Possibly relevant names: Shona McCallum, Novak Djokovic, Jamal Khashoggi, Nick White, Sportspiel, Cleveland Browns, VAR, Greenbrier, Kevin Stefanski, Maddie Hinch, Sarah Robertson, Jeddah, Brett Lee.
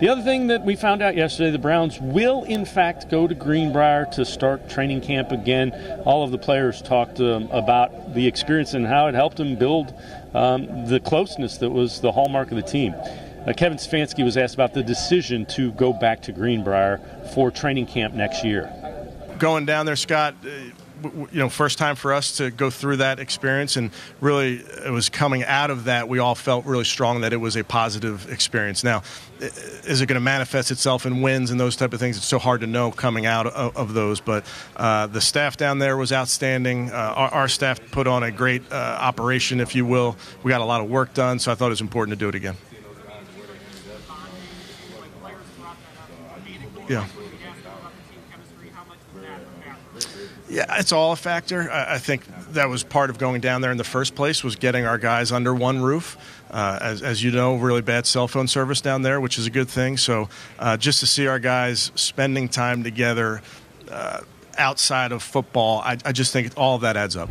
The other thing that we found out yesterday, the Browns will in fact go to Greenbrier to start training camp again. All of the players talked about the experience and how it helped them build the closeness that was the hallmark of the team. Kevin Stefanski was asked about the decision to go back to Greenbrier for training camp next year. Going down there, Scott, first time for us to go through that experience, and really it was coming out of that we all felt really strong that it was a positive experience. Now, is it going to manifest itself in wins and those type of things? It's so hard to know coming out of those, but the staff down there was outstanding. Our staff put on a great operation, if you will. We got a lot of work done, so I thought it was important to do it again. Yeah. Yeah, it's all a factor. I think that was part of going down there in the first place, was getting our guys under one roof. As you know, really bad cell phone service down there, which is a good thing. So just to see our guys spending time together outside of football, I just think all of that adds up.